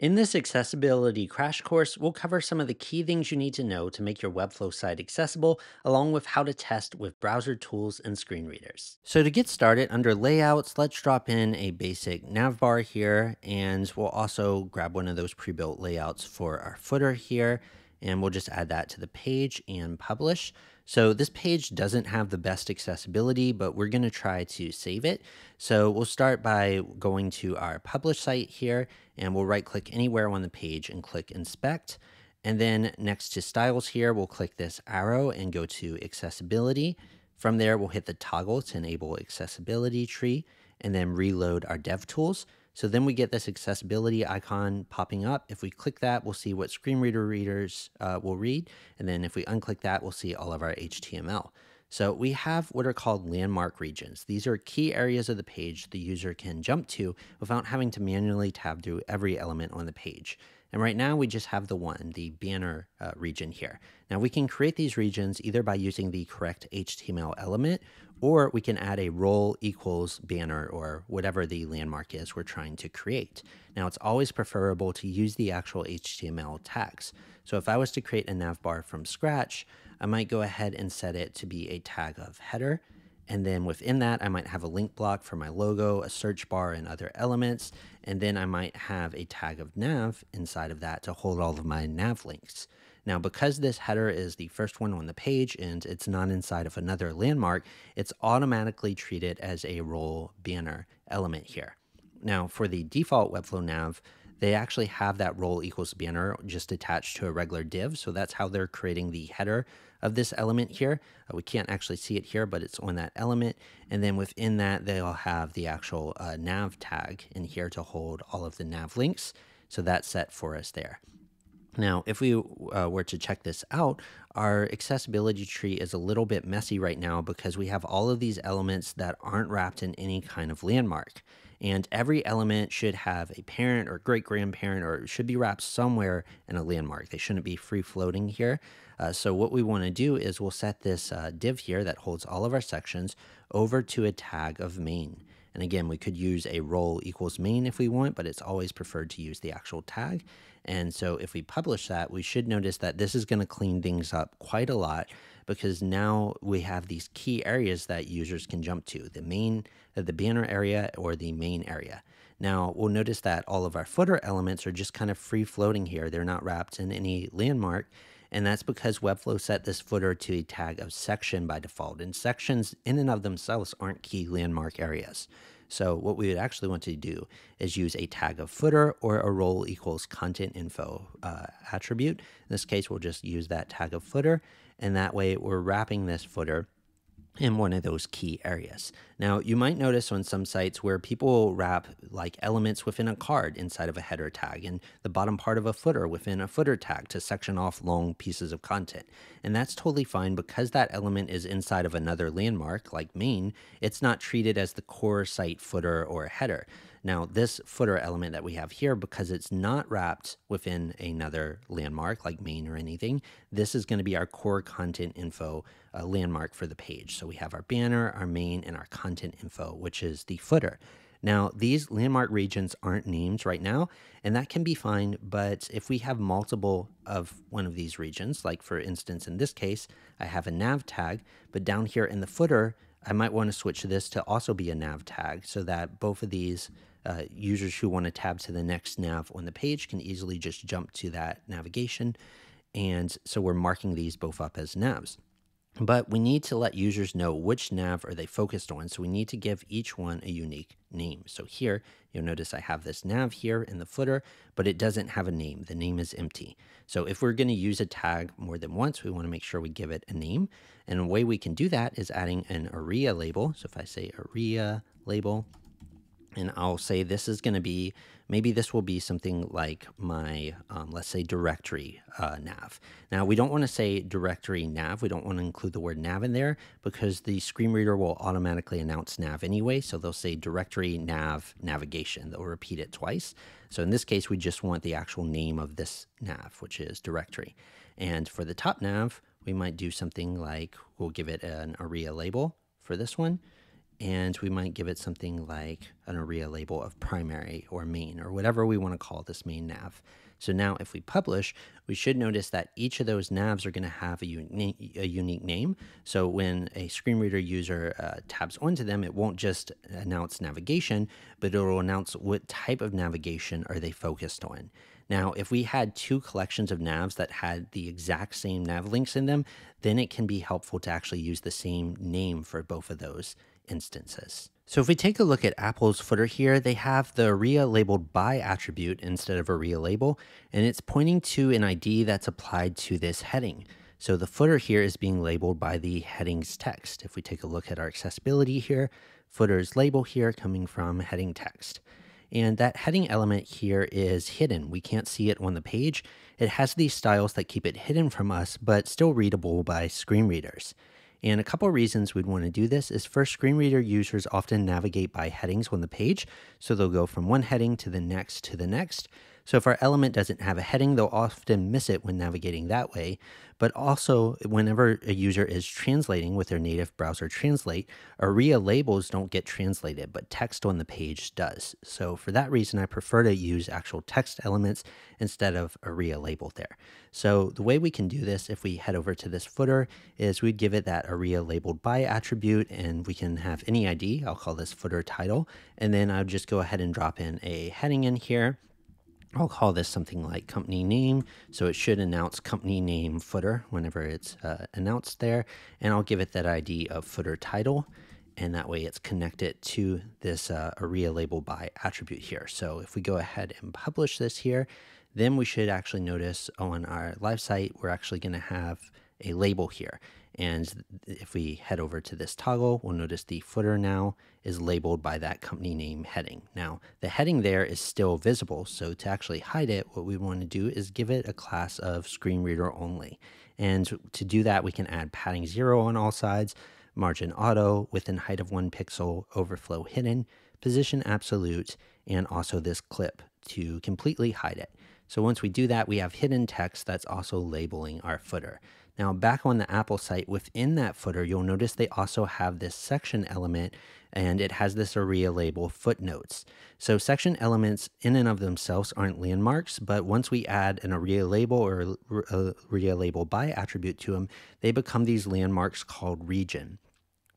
In this accessibility crash course, we'll cover some of the key things you need to know to make your Webflow site accessible, along with how to test with browser tools and screen readers. So to get started, under layouts, let's drop in a basic navbar here, and we'll also grab one of those pre-built layouts for our footer here, and we'll just add that to the page and publish. So this page doesn't have the best accessibility, but we're going to try to save it. So we'll start by going to our publish site here, and we'll right click anywhere on the page and click inspect. And then next to styles here, we'll click this arrow and go to accessibility. From there, we'll hit the toggle to enable accessibility tree and then reload our DevTools. So then we get this accessibility icon popping up. If we click that, we'll see what screen readers will read. And then if we unclick that, we'll see all of our HTML. So we have what are called landmark regions. These are key areas of the page the user can jump to without having to manually tab through every element on the page. And right now we just have the banner region here. Now we can create these regions either by using the correct HTML element, or we can add a role equals banner or whatever the landmark is we're trying to create. Now it's always preferable to use the actual HTML tags. So if I was to create a navbar from scratch, I might go ahead and set it to be a tag of header. And then within that, I might have a link block for my logo, a search bar, and other elements. And then I might have a tag of nav inside of that to hold all of my nav links. Now, because this header is the first one on the page and it's not inside of another landmark, it's automatically treated as a role banner element here. Now, for the default Webflow nav, they actually have that role equals banner just attached to a regular div. So that's how they're creating the header of this element here. We can't actually see it here, but it's on that element. And then within that, they'll have the actual nav tag in here to hold all of the nav links. So that's set for us there. Now, if we were to check this out, our accessibility tree is a little bit messy right now because we have all of these elements that aren't wrapped in any kind of landmark. And every element should have a parent or great-grandparent, or it should be wrapped somewhere in a landmark. They shouldn't be free-floating here. So what we want to do is we'll set this div here that holds all of our sections over to a tag of main. And again, we could use a role equals main if we want, but it's always preferred to use the actual tag. And so if we publish that, we should notice that this is going to clean things up quite a lot, because now we have these key areas that users can jump to, the banner area or the main area. Now we'll notice that all of our footer elements are just kind of free floating here. They're not wrapped in any landmark. And that's because Webflow set this footer to a tag of section by default, and sections in and of themselves aren't key landmark areas. So what we would actually want to do is use a tag of footer or a role equals content info attribute. In this case, we'll just use that tag of footer, and that way we're wrapping this footer in one of those key areas. Now, you might notice on some sites where people wrap like elements within a card inside of a header tag and the bottom part of a footer within a footer tag to section off long pieces of content. And that's totally fine because that element is inside of another landmark like main, it's not treated as the core site footer or header. Now, this footer element that we have here, because it's not wrapped within another landmark like main or anything, this is going to be our core content info landmark for the page. So we have our banner, our main, and our content info, which is the footer. Now, these landmark regions aren't named right now, and that can be fine, but if we have multiple of one of these regions, like for instance, in this case, I have a nav tag, but down here in the footer, I might want to switch this to also be a nav tag so that both of these users who want to tab to the next nav on the page can easily just jump to that navigation. And so we're marking these both up as navs. But we need to let users know which nav are they focused on. So we need to give each one a unique name. So here, you'll notice I have this nav here in the footer, but it doesn't have a name. The name is empty. So if we're going to use a tag more than once, we want to make sure we give it a name. And a way we can do that is adding an ARIA label. So if I say ARIA label, and I'll say this is going to be, maybe this will be something like my, let's say directory nav. Now, we don't want to say directory nav. We don't want to include the word nav in there because the screen reader will automatically announce nav anyway. So they'll say directory nav navigation. They'll repeat it twice. So in this case, we just want the actual name of this nav, which is directory. And for the top nav, we might do something like, we'll give it an ARIA label for this one. And we might give it something like an ARIA label of primary or main, or whatever we want to call this main nav. So now if we publish, we should notice that each of those navs are going to have a unique name. So when a screen reader user taps onto them, it won't just announce navigation, but it will announce what type of navigation are they focused on. Now, if we had two collections of navs that had the exact same nav links in them, then it can be helpful to actually use the same name for both of those instances. So if we take a look at Apple's footer here, they have the ARIA labeled by attribute instead of ARIA label, and it's pointing to an ID that's applied to this heading. So the footer here is being labeled by the heading's text. If we take a look at our accessibility here, footer's label here coming from heading text. And that heading element here is hidden. We can't see it on the page. It has these styles that keep it hidden from us, but still readable by screen readers. And a couple of reasons we'd want to do this is first, screen reader users often navigate by headings on the page. So they'll go from one heading to the next to the next. So if our element doesn't have a heading, they'll often miss it when navigating that way. But also, whenever a user is translating with their native browser translate, ARIA labels don't get translated, but text on the page does. So for that reason, I prefer to use actual text elements instead of ARIA label there. So the way we can do this, if we head over to this footer, is we'd give it that ARIA labeled by attribute, and we can have any ID. I'll call this footer title, and then I'll just go ahead and drop in a heading in here. I'll call this something like company name, so it should announce company name footer whenever it's announced there, and I'll give it that ID of footer title, and that way it's connected to this ARIA label by attribute here. So if we go ahead and publish this here, then we should actually notice on our live site, we're actually going to have a label here. And if we head over to this toggle, we'll notice the footer now is labeled by that company name heading. Now, the heading there is still visible. So to actually hide it, what we want to do is give it a class of screen reader only. And to do that, we can add padding 0 on all sides, margin auto, within height of 1 pixel, overflow hidden, position absolute, and also this clip to completely hide it. So once we do that, we have hidden text that's also labeling our footer. Now back on the Apple site, within that footer, you'll notice they also have this section element, and it has this ARIA label footnotes. So section elements in and of themselves aren't landmarks, but once we add an ARIA label or ARIA label by attribute to them, they become these landmarks called region.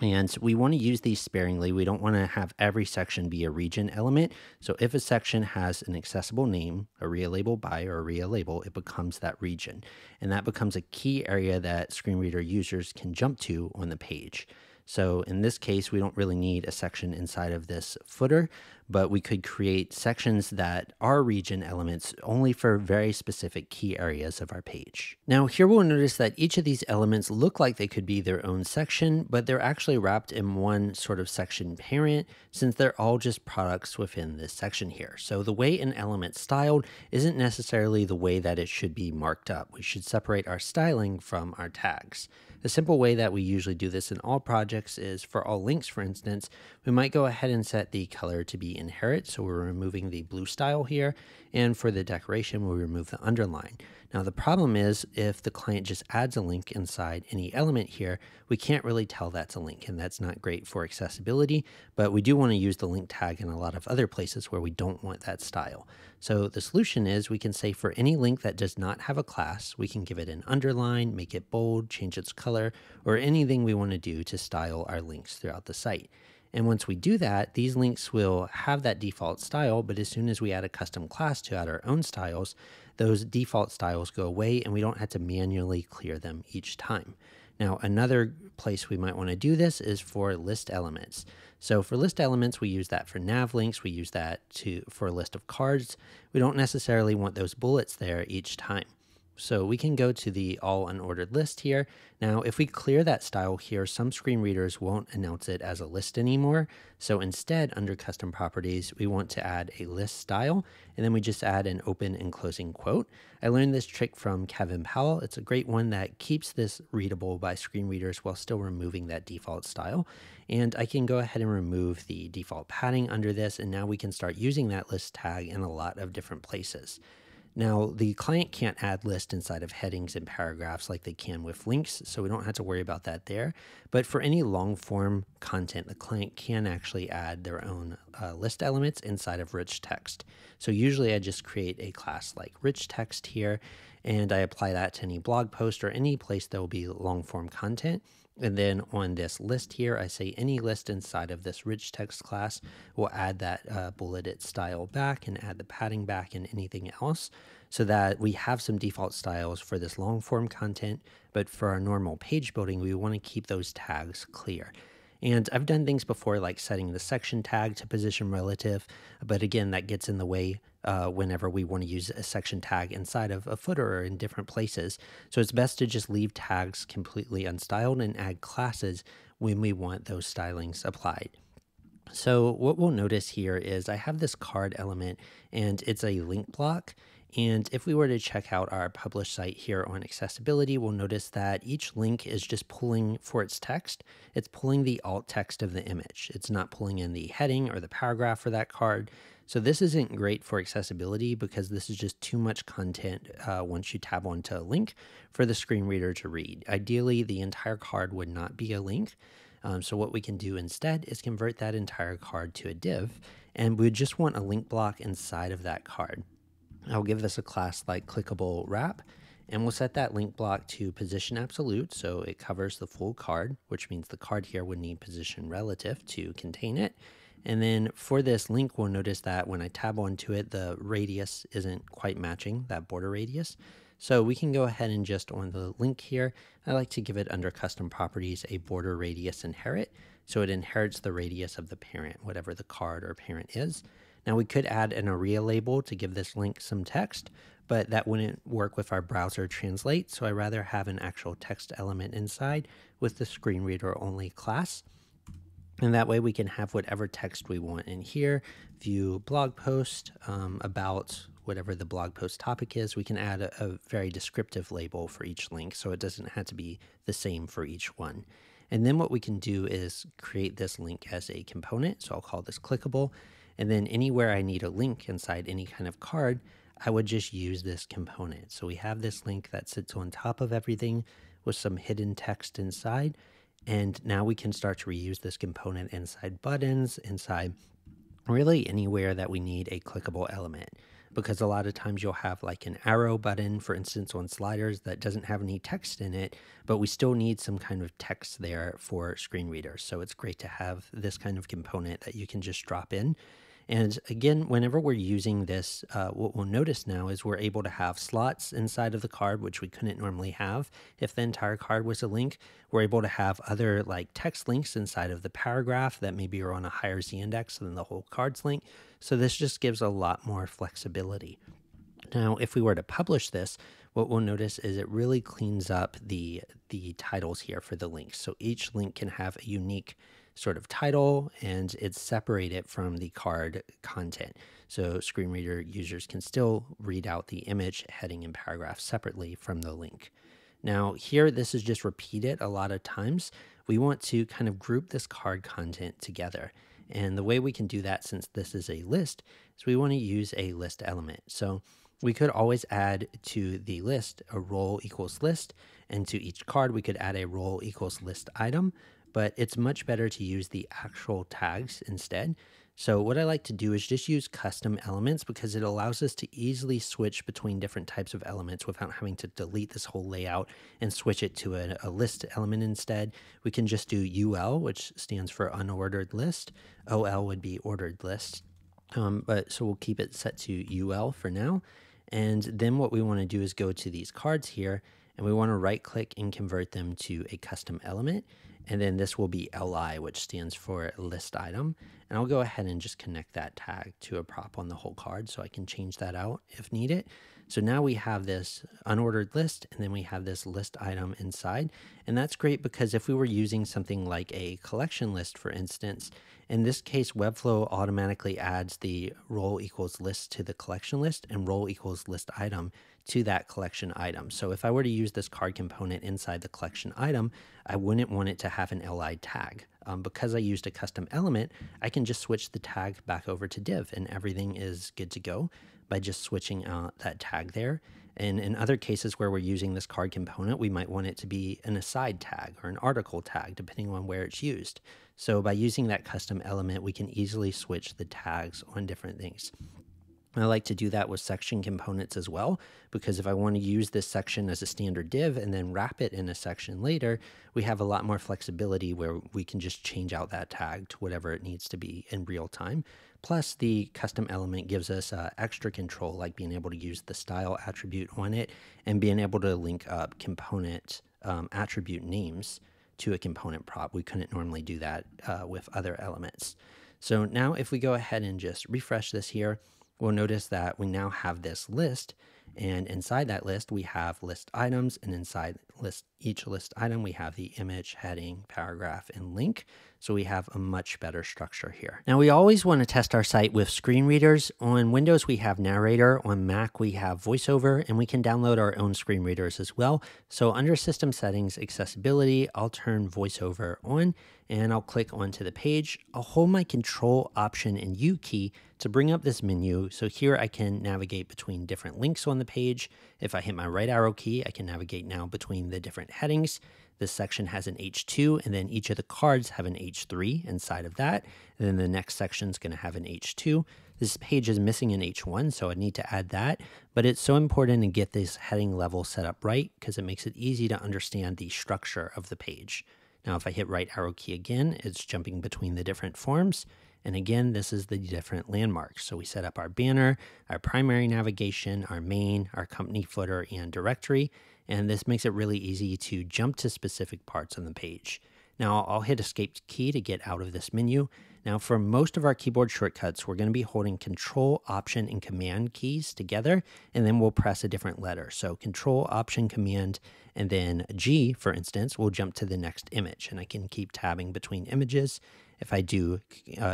And we want to use these sparingly. We don't want to have every section be a region element. So if a section has an accessible name, ARIA label by or ARIA label, it becomes that region. And that becomes a key area that screen reader users can jump to on the page. So in this case, we don't really need a section inside of this footer, but we could create sections that are region elements only for very specific key areas of our page. Now here we'll notice that each of these elements look like they could be their own section, but they're actually wrapped in one sort of section parent, since they're all just products within this section here. So the way an element's styled isn't necessarily the way that it should be marked up. We should separate our styling from our tags. The simple way that we usually do this in all projects is for all links, for instance, we might go ahead and set the color to be inherit. So we're removing the blue style here. And for the decoration, we'll remove the underline. Now the problem is if the client just adds a link inside any element here, we can't really tell that's a link, and that's not great for accessibility, but we do want to use the link tag in a lot of other places where we don't want that style. So the solution is we can say for any link that does not have a class, we can give it an underline, make it bold, change its color, or anything we want to do to style our links throughout the site. And once we do that, these links will have that default style, but as soon as we add a custom class to add our own styles, those default styles go away and we don't have to manually clear them each time. Now, another place we might want to do this is for list elements. So for list elements, we use that for nav links. We use that for a list of cards. We don't necessarily want those bullets there each time. So we can go to the all unordered list here. Now, if we clear that style here, some screen readers won't announce it as a list anymore. So instead, under custom properties, we want to add a list style, and then we just add an open and closing quote. I learned this trick from Kevin Powell. It's a great one that keeps this readable by screen readers while still removing that default style. And I can go ahead and remove the default padding under this, and now we can start using that list tag in a lot of different places. Now, the client can't add lists inside of headings and paragraphs like they can with links, so we don't have to worry about that there. But for any long-form content, the client can actually add their own list elements inside of rich text. So usually I just create a class like rich text here, and I apply that to any blog post or any place there will be long-form content. And then on this list here, I say any list inside of this rich text class will add that bulleted style back and add the padding back and anything else so that we have some default styles for this long form content. But for our normal page building, we want to keep those tags clear. And I've done things before like setting the section tag to position relative, but again, that gets in the way whenever we want to use a section tag inside of a footer or in different places. So it's best to just leave tags completely unstyled and add classes when we want those stylings applied. So what we'll notice here is I have this card element and it's a link block. And if we were to check out our published site here on accessibility, we'll notice that each link is just pulling for its text. It's pulling the alt text of the image. It's not pulling in the heading or the paragraph for that card. So this isn't great for accessibility because this is just too much content once you tab onto a link for the screen reader to read. Ideally, the entire card would not be a link. So what we can do instead is convert that entire card to a div, and we would just want a link block inside of that card. I'll give this a class like clickable wrap, and we'll set that link block to position absolute so it covers the full card, which means the card here would need position relative to contain it. And then for this link, we'll notice that when I tab onto it, the radius isn't quite matching that border radius. So we can go ahead and just on the link here, I like to give it under custom properties a border radius inherit. So it inherits the radius of the parent, whatever the card or parent is. Now we could add an ARIA label to give this link some text, but that wouldn't work with our browser translate. So I rather have an actual text element inside with the screen reader only class. And that way we can have whatever text we want in here, view blog post, about whatever the blog post topic is. We can add a very descriptive label for each link. So it doesn't have to be the same for each one. And then what we can do is create this link as a component. So I'll call this clickable. And then anywhere I need a link inside any kind of card, I would just use this component. So we have this link that sits on top of everything with some hidden text inside. And now we can start to reuse this component inside buttons, inside really anywhere that we need a clickable element. Because a lot of times you'll have like an arrow button, for instance, on sliders that doesn't have any text in it, but we still need some kind of text there for screen readers. So it's great to have this kind of component that you can just drop in. And again, whenever we're using this, what we'll notice now is we're able to have slots inside of the card, which we couldn't normally have if the entire card was a link. We're able to have other like text links inside of the paragraph that maybe are on a higher Z index than the whole card's link. So this just gives a lot more flexibility. Now, if we were to publish this, what we'll notice is it really cleans up the titles here for the links. So each link can have a unique sort of title and it's separated from the card content. So screen reader users can still read out the image, heading, and paragraph separately from the link. Now here, this is just repeated a lot of times. We want to kind of group this card content together. And the way we can do that, since this is a list, is we want to use a list element. So we could always add to the list a role equals list, and to each card we could add a role equals list item, but it's much better to use the actual tags instead. So what I like to do is just use custom elements because it allows us to easily switch between different types of elements without having to delete this whole layout and switch it to a list element instead. We can just do UL, which stands for unordered list. OL would be ordered list. So we'll keep it set to UL for now. And then what we want to do is go to these cards here and we want to right click and convert them to a custom element. And then this will be LI, which stands for list item. And I'll go ahead and just connect that tag to a prop on the whole card so I can change that out if needed. So now we have this unordered list, and then we have this list item inside. And that's great because if we were using something like a collection list, for instance, in this case, Webflow automatically adds the role equals list to the collection list and role equals list item to that collection item. So if I were to use this card component inside the collection item, I wouldn't want it to have an LI tag. Because I used a custom element, I can just switch the tag back over to div and everything is good to go. by just switching out that tag there. And in other cases where we're using this card component, we might want it to be an aside tag or an article tag, depending on where it's used. So by using that custom element, we can easily switch the tags on different things. I like to do that with section components as well, because if I want to use this section as a standard div and then wrap it in a section later, we have a lot more flexibility where we can just change out that tag to whatever it needs to be in real time. Plus, the custom element gives us extra control, like being able to use the style attribute on it and being able to link up component attribute names to a component prop. We couldn't normally do that with other elements. So now if we go ahead and just refresh this here, we'll notice that we now have this list, and inside that list we have list items, and inside each list item we have the image, heading, paragraph, and link. So we have a much better structure here. Now we always want to test our site with screen readers. On Windows we have Narrator, on Mac we have VoiceOver, and we can download our own screen readers as well. So under System Settings, Accessibility, I'll turn VoiceOver on, and I'll click onto the page. I'll hold my Control, Option, and U key to bring up this menu. So here I can navigate between different links on the page. If I hit my right arrow key, I can navigate now between the different headings. This section has an H2, and then each of the cards have an H3 inside of that. And then the next section is going to have an H2. This page is missing an H1, so I need to add that. But it's so important to get this heading level set up right, because it makes it easy to understand the structure of the page. Now, if I hit right arrow key again, it's jumping between the different forms. And again, this is the different landmarks. So we set up our banner, our primary navigation, our main, our company footer, and directory. And this makes it really easy to jump to specific parts on the page. Now I'll hit escape key to get out of this menu. Now for most of our keyboard shortcuts, we're going to be holding Control, Option, and Command keys together, and then we'll press a different letter. So Control, Option, Command, and then G, for instance, will jump to the next image, and I can keep tabbing between images. If I do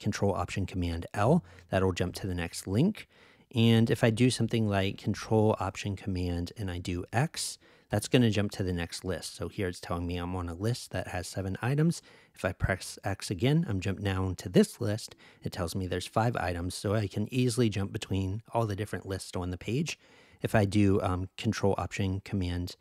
Control, Option, Command, L, that'll jump to the next link. And if I do something like Control, Option, Command, and I do X, that's going to jump to the next list. So here it's telling me I'm on a list that has 7 items. If I press X again, I'm jumped down to this list. It tells me there's 5 items, so I can easily jump between all the different lists on the page. If I do Control, Option, Command,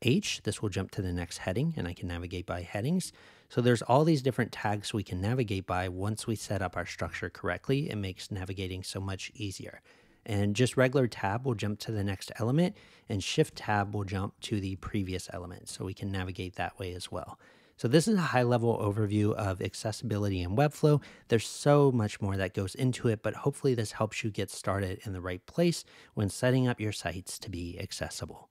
H, this will jump to the next heading, and I can navigate by headings. So there's all these different tags we can navigate by. Once we set up our structure correctly, it makes navigating so much easier. And just regular tab will jump to the next element, and shift tab will jump to the previous element. So we can navigate that way as well. So this is a high-level overview of accessibility in Webflow. There's so much more that goes into it, but hopefully this helps you get started in the right place when setting up your sites to be accessible.